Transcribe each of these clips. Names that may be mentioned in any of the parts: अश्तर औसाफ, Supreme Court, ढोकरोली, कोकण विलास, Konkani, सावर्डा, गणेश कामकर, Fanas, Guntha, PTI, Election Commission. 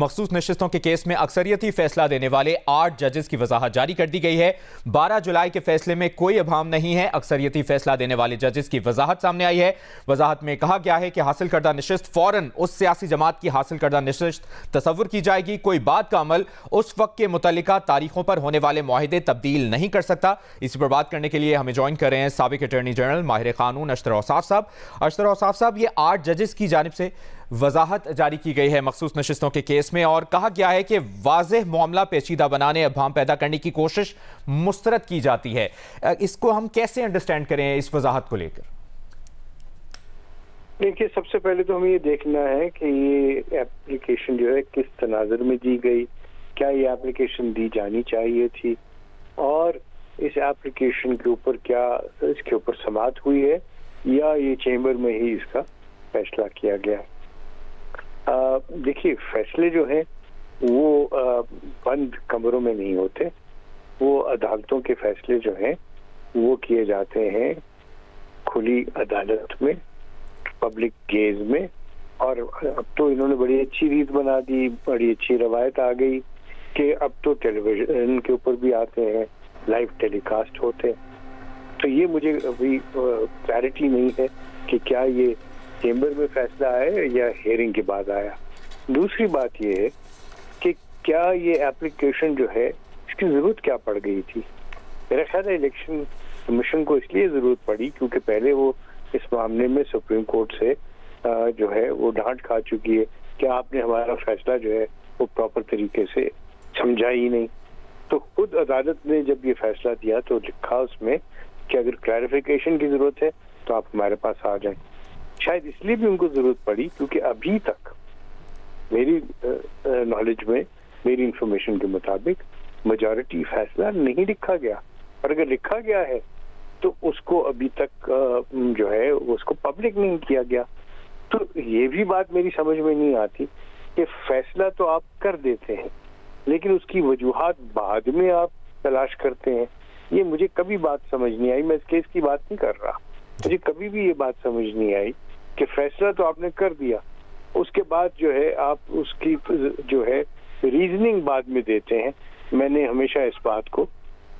मखसूस नशिस्तों के केस में अक्सरियती फैसला देने वाले 8 जजेस की वजाहत जारी कर दी गई है। 12 जुलाई के फैसले में कोई अभाम नहीं है। अक्सरियती फैसला देने वाले जजेस की वजाहत सामने आई है। वजाहत में कहा गया है कि हासिल करदा नशिस्त फौरन उस सियासी जमात की हासिल करदा नशिस्त तस्वुर की जाएगी। कोई बात का अमल उस वक्त के मुतल्लिका तारीखों पर होने वाले मुआहिदे तब्दील नहीं कर सकता। इसी पर बात करने के लिए हमें ज्वाइन कर रहे हैं साबिक अटर्नी जनरल माहिर कानून अश्तर औसाफ साहब। अश्तर औसाफ साहब, ये 8 जजेस की जानिब से वजाहत जारी की गई है मखसूस नशिस्तों के केस में और कहा गया है कि वाज़ेह मामला पेचीदा बनाने, अभाम पैदा करने की कोशिश मुस्तरद की जाती है। इसको हम कैसे अंडरस्टैंड करें इस वजाहत को लेकर? देखिए, सबसे पहले तो हमें ये देखना है कि ये एप्लीकेशन जो है किस तनाज़ुर में दी गई, क्या ये एप्लीकेशन दी जानी चाहिए थी और इस एप्लीकेशन के ऊपर क्या इसके ऊपर समाअत हुई है या ये चैम्बर में ही इसका फैसला किया गया। देखिए, फैसले जो हैं वो बंद कमरों में नहीं होते, वो अदालतों के फैसले जो हैं वो किए जाते हैं खुली अदालत में, पब्लिक गेज में। और अब तो इन्होंने बड़ी अच्छी रीत बना दी, बड़ी अच्छी रवायत आ गई कि अब तो टेलीविजन के ऊपर भी आते हैं, लाइव टेलीकास्ट होते हैं। तो ये मुझे अभी क्लैरिटी नहीं है कि क्या ये चैम्बर में फैसला आया या हेयरिंग के बाद आया। दूसरी बात यह है कि क्या ये एप्लीकेशन जो है इसकी ज़रूरत क्या पड़ गई थी। मेरा ख्याल है इलेक्शन कमीशन को इसलिए ज़रूरत पड़ी क्योंकि पहले वो इस मामले में सुप्रीम कोर्ट से जो है वो डांट खा चुकी है कि आपने हमारा फैसला जो है वो प्रॉपर तरीके से समझा ही नहीं। तो खुद अदालत ने जब ये फैसला दिया तो लिखा उसमें कि अगर क्लैरिफिकेशन की ज़रूरत है तो आप हमारे पास आ जाएं। शायद इसलिए भी उनको जरूरत पड़ी क्योंकि अभी तक मेरी नॉलेज में, मेरी इंफॉर्मेशन के मुताबिक मेजॉरिटी फैसला नहीं लिखा गया, और अगर लिखा गया है तो उसको अभी तक जो है उसको पब्लिक नहीं किया गया। तो ये भी बात मेरी समझ में नहीं आती कि फैसला तो आप कर देते हैं लेकिन उसकी वजूहात बाद में आप तलाश करते हैं। ये मुझे कभी बात समझ नहीं आई। मैं इस केस की बात नहीं कर रहा, मुझे कभी भी ये बात समझ नहीं आई कि फैसला तो आपने कर दिया, उसके बाद जो है आप उसकी जो है रीजनिंग बाद में देते हैं। मैंने हमेशा इस बात को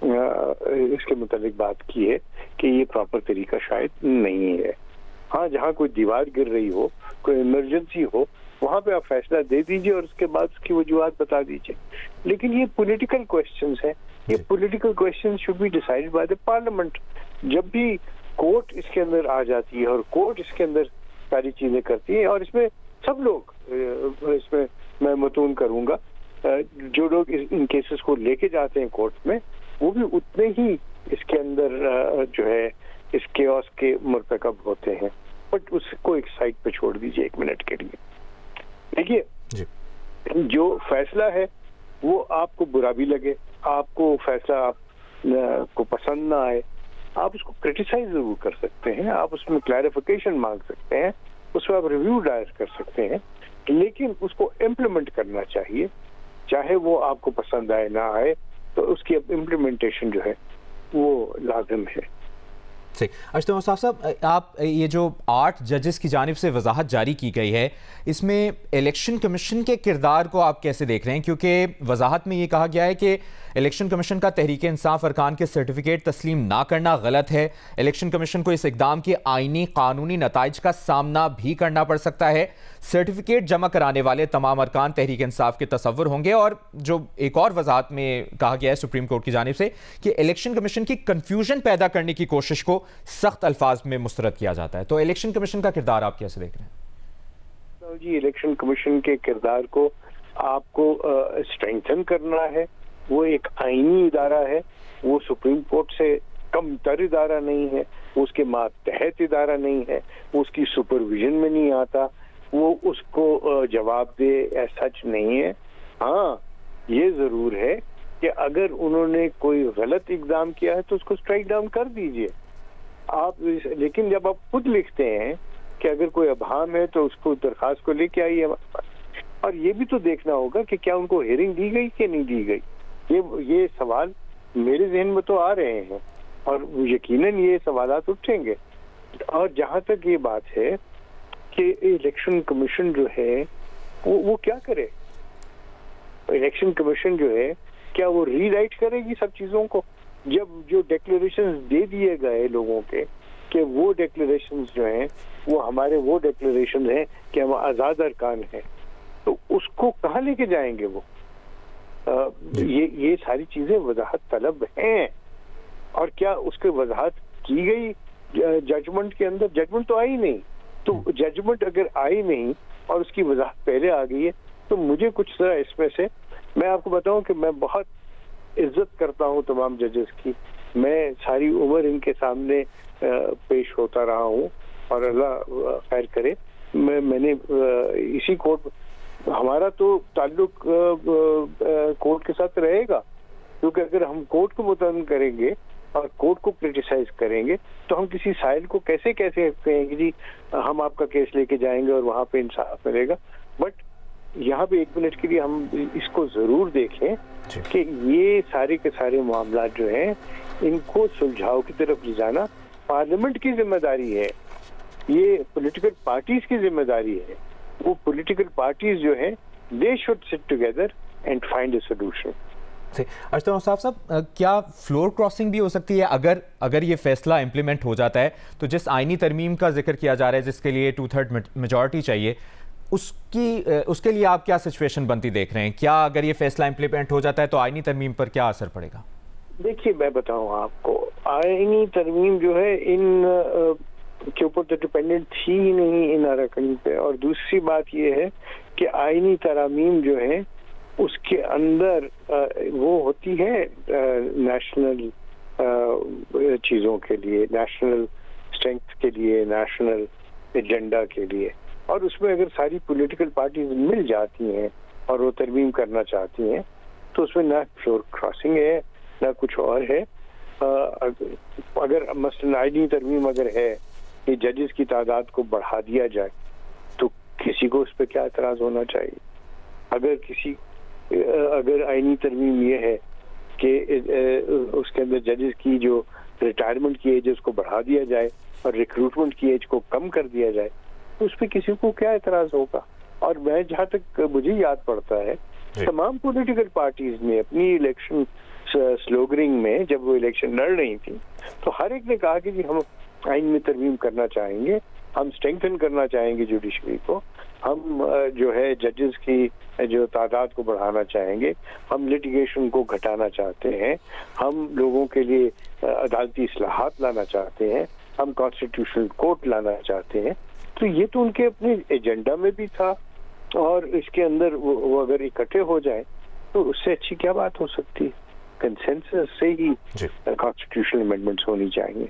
इसके मुताबिक बात की है कि ये प्रॉपर तरीका शायद नहीं है। हाँ, जहाँ कोई दीवार गिर रही हो, कोई इमरजेंसी हो, वहाँ पे आप फैसला दे दीजिए और उसके बाद उसकी वजूहत बता दीजिए। लेकिन ये पॉलिटिकल क्वेश्चंस हैं, ये political questions should be decided by the parliament. जब भी कोर्ट इसके अंदर आ जाती है और कोर्ट इसके अंदर सारी चीजें करती है, और इसमें सब लोग, इसमें मैं मतून करूंगा, जो लोग इन केसेस को लेके जाते हैं कोर्ट में वो भी उतने ही इसके अंदर जो है इसके और के मरतकब होते हैं। बट उसको एक साइड पे छोड़ दीजिए एक मिनट के लिए। देखिए, जो फैसला है वो आपको बुरा भी लगे, आपको फैसला आपको पसंद ना आए, आप उसको क्रिटिसाइज जरूर कर सकते हैं, आप उसमें क्लैरिफिकेशन मांग सकते हैं, उसमें आप रिव्यू दायर कर सकते हैं, लेकिन उसको इम्प्लीमेंट करना चाहिए। चाहे वो आपको पसंद आए ना आए, तो उसकी इम्प्लीमेंटेशन जो है वो लाजिम है। ठीक, अश्तर औसाफ साहब, आप ये जो 8 जजेस की जानिब से वजाहत जारी की गई है इसमें इलेक्शन कमीशन के किरदार को आप कैसे देख रहे हैं? क्योंकि वजाहत में ये कहा गया है कि इलेक्शन कमीशन का तहरीक इंसाफ अरकान के सर्टिफिकेट तस्लीम ना करना गलत है। इलेक्शन कमीशन को इस इकदाम के आइनी कानूनी नताइज का सामना भी करना पड़ सकता है। सर्टिफिकेट जमा कराने वाले तमाम अरकान तहरीक इंसाफ के तसव्वुर होंगे। और जो एक और वजाहत में कहा गया है सुप्रीम कोर्ट की जानिब से कि इलेक्शन कमीशन की कन्फ्यूजन पैदा करने की कोशिश को सख्त अल्फाज में मुस्तरद किया जाता है। तो इलेक्शन कमीशन का किरदार आप कैसे देख रहे हैं? जी, इलेक्शन कमीशन के किरदार को आपको स्ट्रेंथन करना है। वो एक आईनी इदारा है, वो सुप्रीम कोर्ट से कमतर इदारा नहीं है, वो उसके मातहत इदारा नहीं है, वो उसकी सुपरविजन में नहीं आता, वो उसको जवाब दे ऐसा सच नहीं है। हाँ, ये जरूर है कि अगर उन्होंने कोई गलत इकदाम किया है तो उसको स्ट्राइक डाउन कर दीजिए आप। लेकिन जब आप खुद लिखते हैं कि अगर कोई अभाम है तो उसको दरखास्त को लेके आइए हमारे पास, और ये भी तो देखना होगा कि क्या उनको हेयरिंग दी गई कि नहीं दी गई। ये सवाल मेरे जहन में तो आ रहे हैं और यकीनन ये सवालात उठेंगे। और जहाँ तक ये बात है कि इलेक्शन कमीशन जो है वो क्या करे, इलेक्शन कमीशन जो है क्या वो रीराइट करेगी सब चीजों को? जब जो डिक्लेरेशंस दे दिए गए लोगों के कि वो डिक्लेरेशंस जो हैं वो हमारे वो डिक्लेरेशंस हैं कि हम आज़ाद अरकान हैं, तो उसको कहाँ लेके जाएंगे वो? ये सारी चीजें वजाहत तलब हैं। और क्या उसके वजाहत की गई जजमेंट के अंदर? जजमेंट तो आई नहीं, तो जजमेंट अगर आई नहीं और उसकी वजाहत पहले आ गई है तो मुझे कुछ तरह इसमें से, मैं आपको बताऊं कि मैं बहुत इज्जत करता हूं तमाम जजेस की, मैं सारी उम्र इनके सामने पेश होता रहा हूं और अल्लाह खैर करे, मैंने इसी कोर्ट, हमारा तो ताल्लुक कोर्ट के साथ रहेगा, क्योंकि अगर हम कोर्ट को मुतन करेंगे और कोर्ट को क्रिटिसाइज करेंगे तो हम किसी साइल को कैसे कैसे कहेंगे जी हम आपका केस लेके जाएंगे और वहाँ पे इंसाफ मिलेगा। बट यहाँ पे एक मिनट के लिए हम इसको जरूर देखें कि ये सारे के सारे मामला जो हैं इनको सुलझाव की तरफ ले जाना पार्लियामेंट की जिम्मेदारी है, ये पॉलिटिकल पार्टीज की जिम्मेदारी है। वो पॉलिटिकल पार्टीज जो हैं they should sit together and find a solution. अच्छा साहब, क्या फ्लोर क्रॉसिंग भी हो सकती है? अगर ये फैसला इम्प्लीमेंट हो जाता है तो जिस आइनी तरमीम का जिक्र किया जा रहा है जिसके लिए 2/3 मेजॉरिटी चाहिए, उसके लिए आप क्या सिचुएशन बनती देख रहे हैं? क्या अगर ये फैसला इम्प्लीमेंट हो जाता है तो आइनी तरमीम पर क्या असर पड़ेगा? देखिए मैं बताऊँ आपको, आइनी तरमीम जो है इन के ऊपर तो डिपेंडेंट थी ही नहीं इन अरकान पे। और दूसरी बात ये है कि आइनी तरामीम जो है उसके अंदर वो होती है नेशनल चीज़ों के लिए, नेशनल स्ट्रेंथ के लिए, नेशनल एजेंडा के लिए। और उसमें अगर सारी पॉलिटिकल पार्टीज मिल जाती हैं और वो तरमीम करना चाहती हैं तो उसमें ना फ्लोर क्रॉसिंग है ना कुछ और है। अगर मसलन आइनी तरमीम अगर है कि जजेस की तादाद को बढ़ा दिया जाए तो किसी को उस पर क्या एतराज़ होना चाहिए? अगर आइनी तरमीम यह है कि उसके अंदर जजेस की जो रिटायरमेंट की एज उसको बढ़ा दिया जाए और रिक्रूटमेंट की एज को कम कर दिया जाए तो उस पर किसी को क्या एतराज़ होगा? और मैं जहाँ तक मुझे याद पड़ता है तमाम पॉलिटिकल पार्टीज ने अपनी इलेक्शन स्लोगनिंग में जब वो इलेक्शन लड़ रही थी तो हर एक ने कहा कि जी हम आइन में तरमीम करना चाहेंगे, हम स्ट्रेंथन करना चाहेंगे जुडिशरी को, हम जो है जजेस की जो तादाद को बढ़ाना चाहेंगे, हम लिटिगेशन को घटाना चाहते हैं, हम लोगों के लिए अदालती इस्लाहात लाना चाहते हैं, हम कॉन्स्टिट्यूशनल कोर्ट लाना चाहते हैं। तो ये तो उनके अपने एजेंडा में भी था और इसके अंदर वो अगर इकट्ठे हो जाए तो उससे अच्छी क्या बात हो सकती है? कंसेंसस से ही कॉन्स्टिट्यूशनल अमेंडमेंट्स होनी चाहिए।